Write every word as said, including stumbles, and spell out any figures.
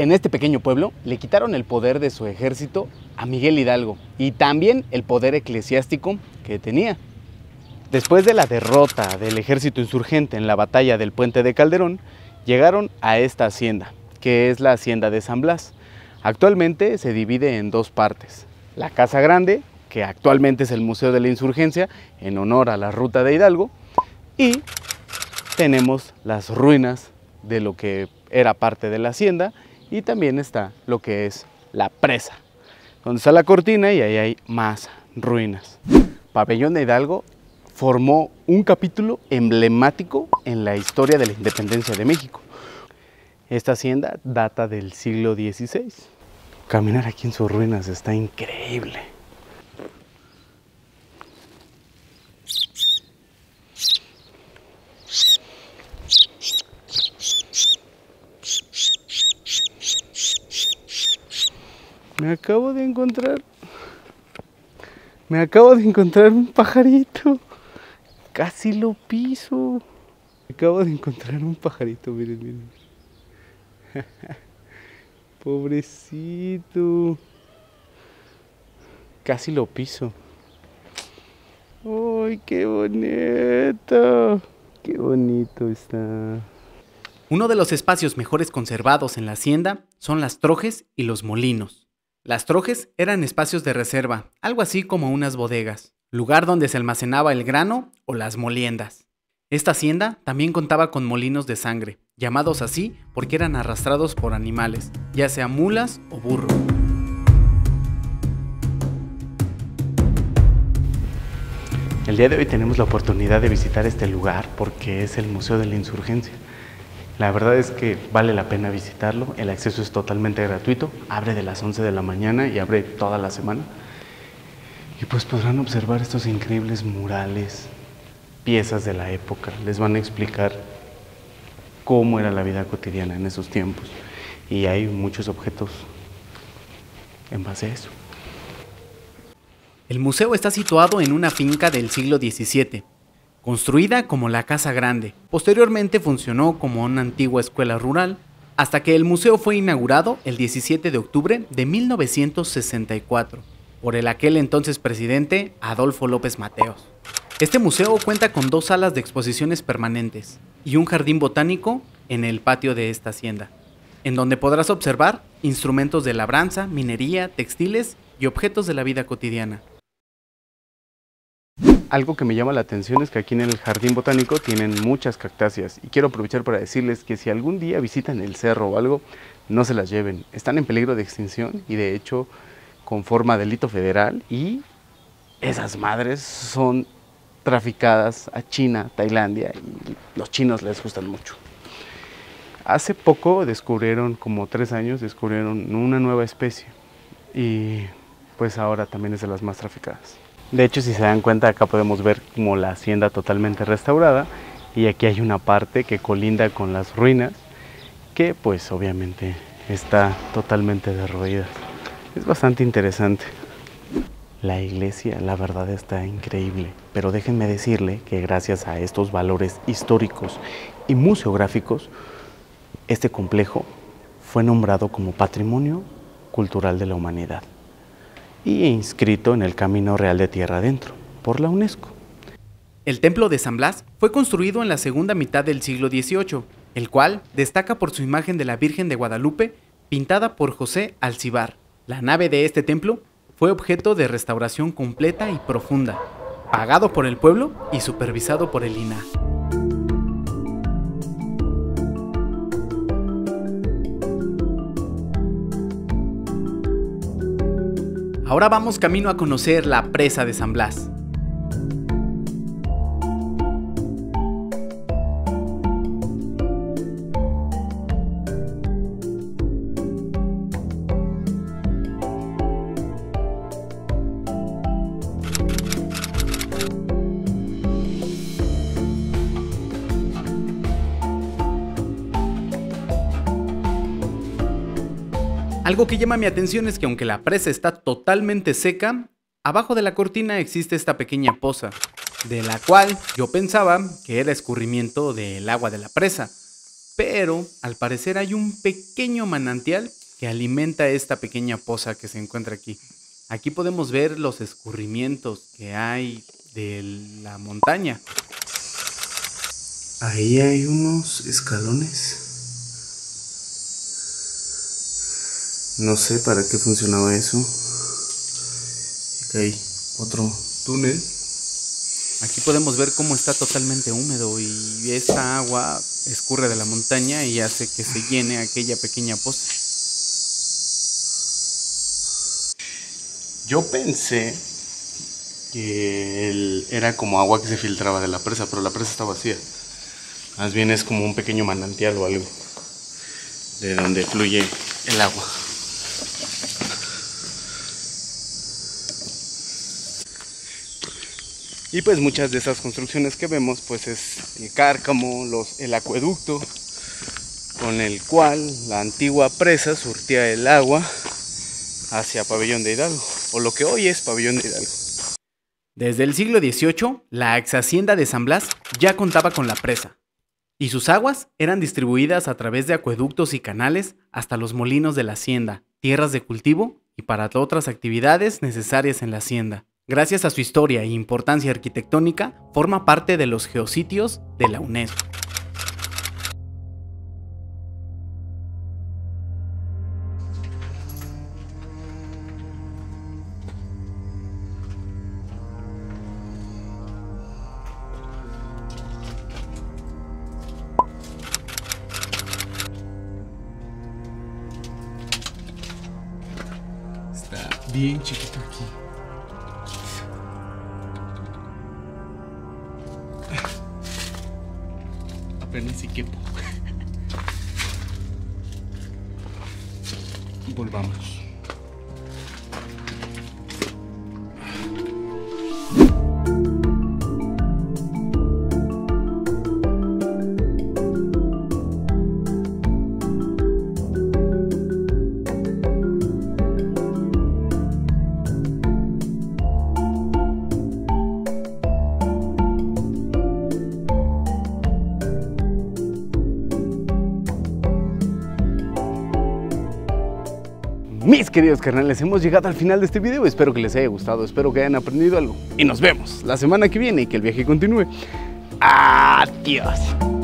En este pequeño pueblo le quitaron el poder de su ejército a Miguel Hidalgo y también el poder eclesiástico que tenía. Después de la derrota del ejército insurgente en la batalla del Puente de Calderón, llegaron a esta hacienda, que es la Hacienda de San Blas. Actualmente se divide en dos partes. La Casa Grande, que actualmente es el Museo de la Insurgencia, en honor a la Ruta de Hidalgo, y tenemos las ruinas de lo que era parte de la hacienda, y también está lo que es la presa, donde está la cortina y ahí hay más ruinas. Pabellón de Hidalgo formó un capítulo emblemático en la historia de la independencia de México. Esta hacienda data del siglo dieciséis. Caminar aquí en sus ruinas está increíble. Me acabo de encontrar... Me acabo de encontrar un pajarito. Casi lo piso. Acabo de encontrar un pajarito, miren, miren. Pobrecito. Casi lo piso. ¡Ay, qué bonito! ¡Qué bonito está! Uno de los espacios mejores conservados en la hacienda son las trojes y los molinos. Las trojes eran espacios de reserva, algo así como unas bodegas, lugar donde se almacenaba el grano o las moliendas. Esta hacienda también contaba con molinos de sangre, llamados así porque eran arrastrados por animales, ya sea mulas o burros. El día de hoy tenemos la oportunidad de visitar este lugar porque es el Museo de la Insurgencia. La verdad es que vale la pena visitarlo, el acceso es totalmente gratuito, abre de las once de la mañana y abre toda la semana. Y pues podrán observar estos increíbles murales, piezas de la época, les van a explicar cómo era la vida cotidiana en esos tiempos. Y hay muchos objetos en base a eso. El museo está situado en una finca del siglo diecisiete, construida como la Casa Grande. Posteriormente funcionó como una antigua escuela rural, hasta que el museo fue inaugurado el diecisiete de octubre de mil novecientos sesenta y cuatro. Por el aquel entonces presidente Adolfo López Mateos. Este museo cuenta con dos salas de exposiciones permanentes y un jardín botánico en el patio de esta hacienda, en donde podrás observar instrumentos de labranza, minería, textiles y objetos de la vida cotidiana. Algo que me llama la atención es que aquí en el jardín botánico tienen muchas cactáceas y quiero aprovechar para decirles que si algún día visitan el cerro o algo, no se las lleven, están en peligro de extinción y de hecho con forma delito federal, y esas madres son traficadas a China, Tailandia, y los chinos les gustan mucho. Hace poco descubrieron, como tres años, descubrieron una nueva especie y pues ahora también es de las más traficadas. De hecho, si se dan cuenta, acá podemos ver como la hacienda totalmente restaurada y aquí hay una parte que colinda con las ruinas que pues obviamente está totalmente derruida. Es bastante interesante. La iglesia, la verdad, está increíble, pero déjenme decirle que gracias a estos valores históricos y museográficos, este complejo fue nombrado como Patrimonio Cultural de la Humanidad y inscrito en el Camino Real de Tierra Adentro por la UNESCO. El Templo de San Blas fue construido en la segunda mitad del siglo dieciocho, el cual destaca por su imagen de la Virgen de Guadalupe, pintada por José Alcívar. La nave de este templo fue objeto de restauración completa y profunda, pagado por el pueblo y supervisado por el I N A H. Ahora vamos camino a conocer la Presa de San Blas. Algo que llama mi atención es que aunque la presa está totalmente seca, abajo de la cortina existe esta pequeña poza, de la cual yo pensaba que era escurrimiento del agua de la presa, pero al parecer hay un pequeño manantial que alimenta esta pequeña poza que se encuentra aquí. Aquí podemos ver los escurrimientos que hay de la montaña. Ahí hay unos escalones. No sé para qué funcionaba eso. Aquí hay otro túnel. Aquí podemos ver cómo está totalmente húmedo y esta agua escurre de la montaña y hace que se llene aquella pequeña poza. Yo pensé que él era como agua que se filtraba de la presa, pero la presa está vacía. Más bien es como un pequeño manantial o algo de donde fluye el agua. Y pues muchas de esas construcciones que vemos pues es el cárcamo, los, el acueducto con el cual la antigua presa surtía el agua hacia Pabellón de Hidalgo, o lo que hoy es Pabellón de Hidalgo. Desde el siglo dieciocho, la ex Hacienda de San Blas ya contaba con la presa, y sus aguas eran distribuidas a través de acueductos y canales hasta los molinos de la hacienda, tierras de cultivo y para otras actividades necesarias en la hacienda. Gracias a su historia e importancia arquitectónica, forma parte de los geositios de la UNESCO. Está bien chiquito aquí. Apenas si quepo. Volvamos. Mis queridos carnales, hemos llegado al final de este video. Espero que les haya gustado, espero que hayan aprendido algo. Y nos vemos la semana que viene y que el viaje continúe. Adiós.